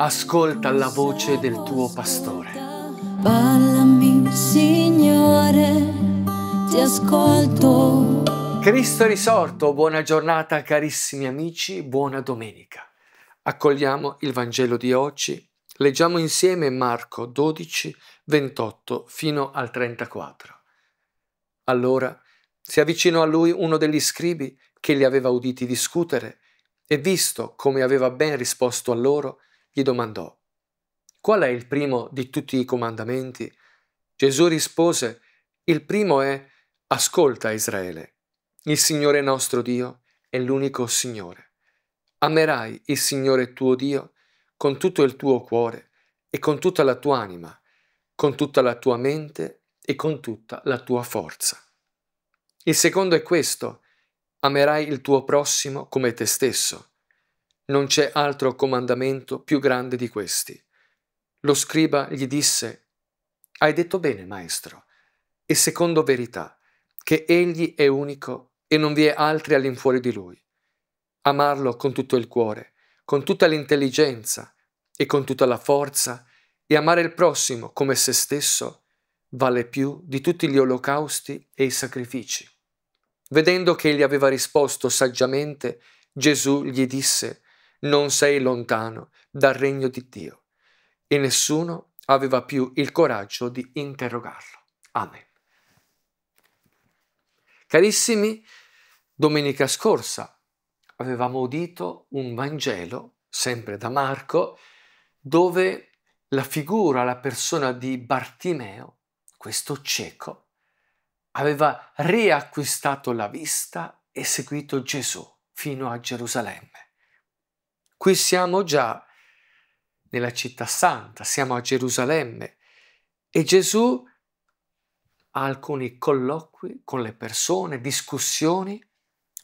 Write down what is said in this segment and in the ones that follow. ascolta la voce del tuo pastore. Parlami, Signore, ti ascolto. Cristo è risorto, buona giornata carissimi amici, buona domenica. Accogliamo il Vangelo di oggi, leggiamo insieme Marco 12, 28 fino al 34. Allora si avvicinò a lui uno degli scribi che li aveva uditi discutere e visto come aveva ben risposto a loro, gli domandò: qual è il primo di tutti i comandamenti? Gesù rispose: il primo è: ascolta Israele, il Signore nostro Dio è l'unico Signore. Amerai il Signore tuo Dio con tutto il tuo cuore e con tutta la tua anima, con tutta la tua mente e con tutta la tua forza. Il secondo è questo: amerai il tuo prossimo come te stesso. Non c'è altro comandamento più grande di questi. Lo scriba gli disse: hai detto bene, maestro, e secondo verità, che egli è unico e non vi è altri all'infuori di lui. Amarlo con tutto il cuore, con tutta l'intelligenza e con tutta la forza, e amare il prossimo come se stesso vale più di tutti gli olocausti e i sacrifici. Vedendo che egli aveva risposto saggiamente, Gesù gli disse: non sei lontano dal regno di Dio. E nessuno aveva più il coraggio di interrogarlo. Amen. Carissimi, domenica scorsa avevamo udito un Vangelo, sempre da Marco, dove la figura, la persona di Bartimeo, questo cieco, aveva riacquistato la vista e seguito Gesù fino a Gerusalemme. Qui siamo già nella città santa, siamo a Gerusalemme e Gesù ha alcuni colloqui con le persone, discussioni,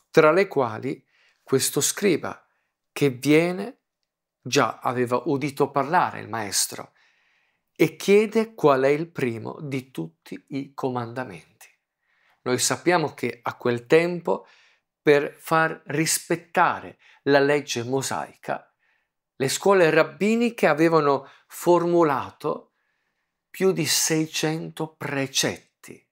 tra le quali questo scriba che viene, già aveva udito parlare il maestro, e chiede qual è il primo di tutti i comandamenti. Noi sappiamo che a quel tempo per far rispettare la legge mosaica le scuole rabbiniche avevano formulato più di 600 precetti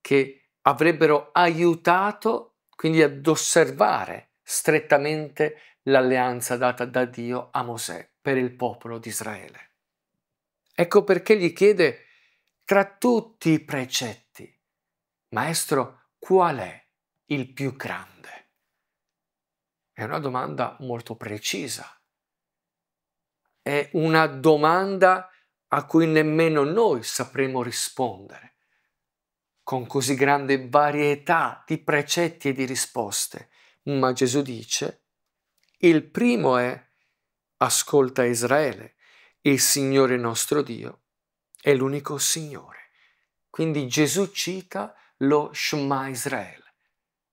che avrebbero aiutato quindi ad osservare strettamente l'alleanza data da Dio a Mosè per il popolo di Israele. Ecco perché gli chiede: tra tutti i precetti, maestro, qual è il più grande? È una domanda molto precisa. È una domanda a cui nemmeno noi sapremo rispondere, con così grande varietà di precetti e di risposte. Ma Gesù dice: il primo è: ascolta Israele, il Signore nostro Dio è l'unico Signore. Quindi Gesù cita lo Shema Israele,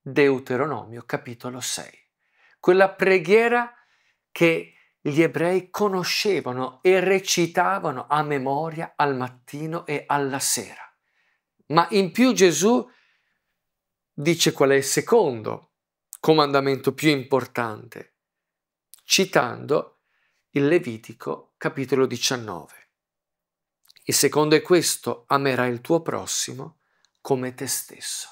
Deuteronomio capitolo 6, quella preghiera che gli ebrei conoscevano e recitavano a memoria al mattino e alla sera. Ma in più Gesù dice qual è il secondo comandamento più importante, citando il Levitico capitolo 19. Il secondo è questo: amerai il tuo prossimo come te stesso.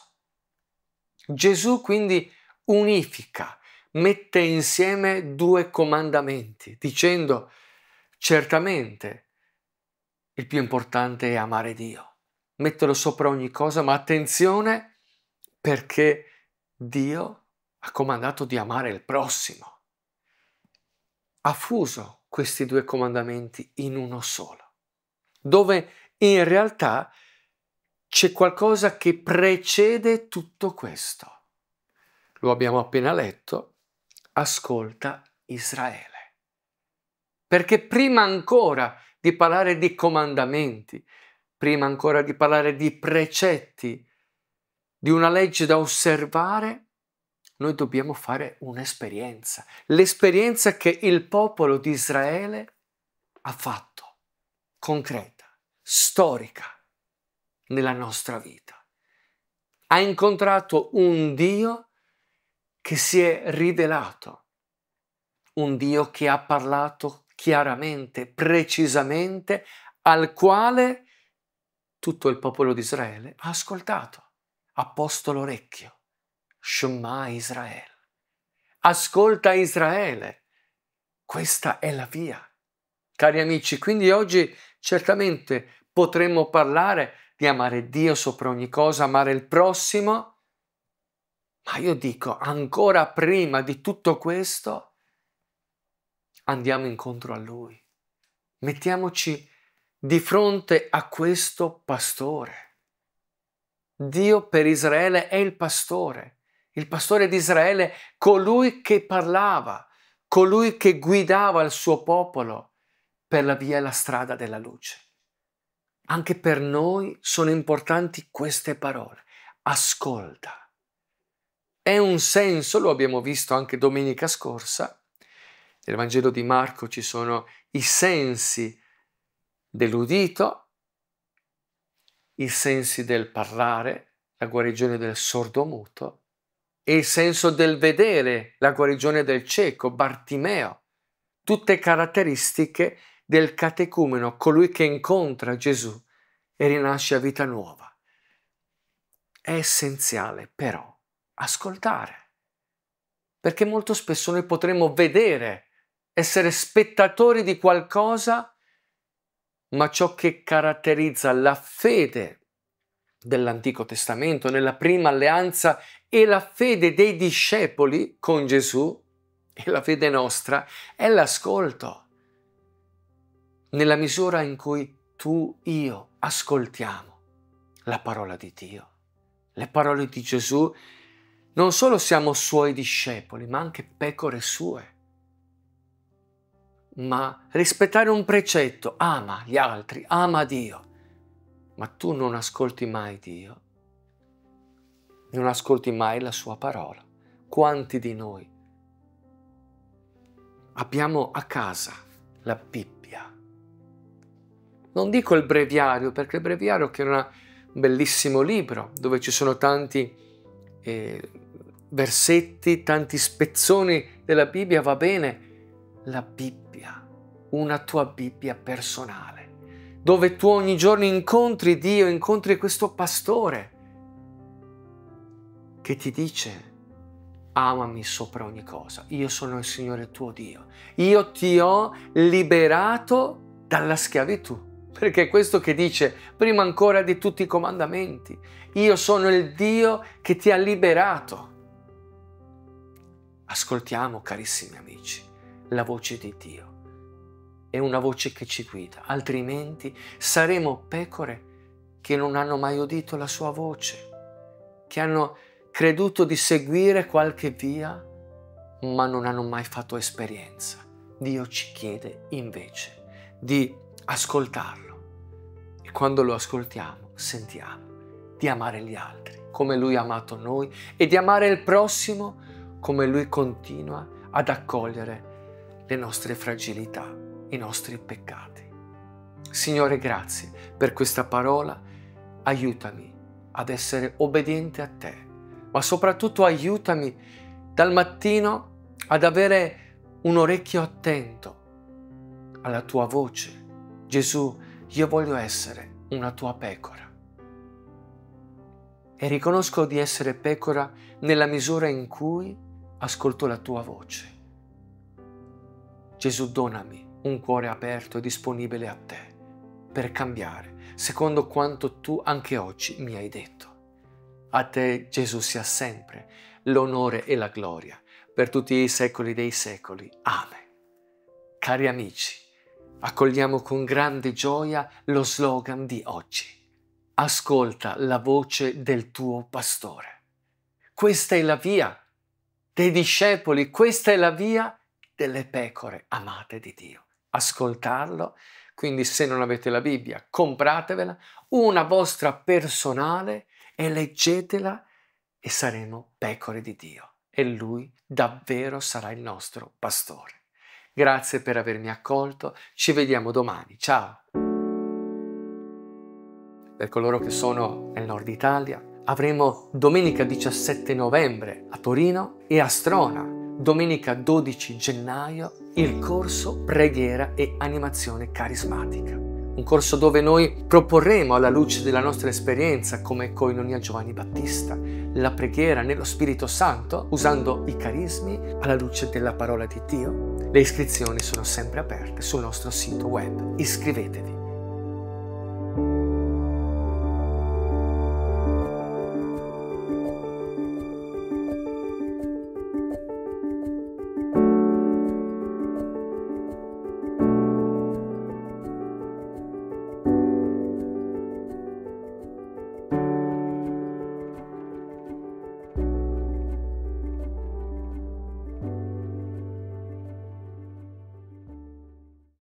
Gesù quindi unifica, mette insieme due comandamenti, dicendo: certamente il più importante è amare Dio, metterlo sopra ogni cosa, ma attenzione, perché Dio ha comandato di amare il prossimo. Ha fuso questi due comandamenti in uno solo, dove in realtà c'è qualcosa che precede tutto questo. Lo abbiamo appena letto. Ascolta Israele. Perché prima ancora di parlare di comandamenti, prima ancora di parlare di precetti, di una legge da osservare, noi dobbiamo fare un'esperienza. L'esperienza che il popolo di Israele ha fatto, concreta, storica, nella nostra vita. Ha incontrato un Dio che si è rivelato, un Dio che ha parlato chiaramente, precisamente, al quale tutto il popolo di Israele ha ascoltato, ha posto l'orecchio. Shema Israele. Ascolta Israele, questa è la via. Cari amici, quindi oggi certamente potremmo parlare di amare Dio sopra ogni cosa, amare il prossimo, ma io dico ancora prima di tutto questo andiamo incontro a Lui. Mettiamoci di fronte a questo pastore. Dio per Israele è il pastore di Israele, colui che parlava, colui che guidava il suo popolo per la via e la strada della luce. Anche per noi sono importanti queste parole. Ascolta. È un senso, lo abbiamo visto anche domenica scorsa, nel Vangelo di Marco ci sono i sensi dell'udito, i sensi del parlare, la guarigione del sordo muto, e il senso del vedere, la guarigione del cieco, Bartimeo, tutte caratteristiche del catecumeno, colui che incontra Gesù e rinasce a vita nuova. È essenziale però ascoltare, perché molto spesso noi potremmo vedere, essere spettatori di qualcosa, ma ciò che caratterizza la fede dell'Antico Testamento, nella prima alleanza, e la fede dei discepoli con Gesù, e la fede nostra, è l'ascolto. Nella misura in cui tu, io, ascoltiamo la parola di Dio, le parole di Gesù, non solo siamo Suoi discepoli, ma anche pecore sue. Ma rispettare un precetto, ama gli altri, ama Dio, ma tu non ascolti mai Dio, non ascolti mai la Sua parola. Quanti di noi abbiamo a casa la Bibbia? Non dico il breviario, perché il breviario che è un bellissimo libro dove ci sono tanti versetti, tanti spezzoni della Bibbia, va bene. La Bibbia, una tua Bibbia personale, dove tu ogni giorno incontri Dio, incontri questo pastore che ti dice amami sopra ogni cosa, io sono il Signore tuo Dio, io ti ho liberato dalla schiavitù. Perché è questo che dice, prima ancora di tutti i comandamenti, io sono il Dio che ti ha liberato. Ascoltiamo, carissimi amici, la voce di Dio. È una voce che ci guida, altrimenti saremo pecore che non hanno mai udito la sua voce, che hanno creduto di seguire qualche via, ma non hanno mai fatto esperienza. Dio ci chiede invece di ascoltarlo, e quando lo ascoltiamo sentiamo di amare gli altri come Lui ha amato noi e di amare il prossimo come Lui continua ad accogliere le nostre fragilità, i nostri peccati. Signore, grazie per questa parola, aiutami ad essere obbediente a Te, ma soprattutto aiutami dal mattino ad avere un orecchio attento alla Tua voce. Gesù, io voglio essere una Tua pecora e riconosco di essere pecora nella misura in cui ascolto la Tua voce. Gesù, donami un cuore aperto e disponibile a Te per cambiare, secondo quanto Tu anche oggi mi hai detto. A Te, Gesù, sia sempre l'onore e la gloria per tutti i secoli dei secoli. Amen. Cari amici, accogliamo con grande gioia lo slogan di oggi. Ascolta la voce del tuo pastore. Questa è la via dei discepoli, questa è la via delle pecore amate di Dio. Ascoltarlo, quindi se non avete la Bibbia, compratevela, una vostra personale, e leggetela e saremo pecore di Dio e Lui davvero sarà il nostro pastore. Grazie per avermi accolto, ci vediamo domani, ciao! Per coloro che sono nel nord Italia, avremo domenica 17 novembre a Torino e a Strona, domenica 12 gennaio il corso Preghiera e Animazione Carismatica, un corso dove noi proporremo, alla luce della nostra esperienza come Koinonia Giovanni Battista, la preghiera nello Spirito Santo usando i carismi alla luce della parola di Dio. Le iscrizioni sono sempre aperte sul nostro sito web. Iscrivetevi!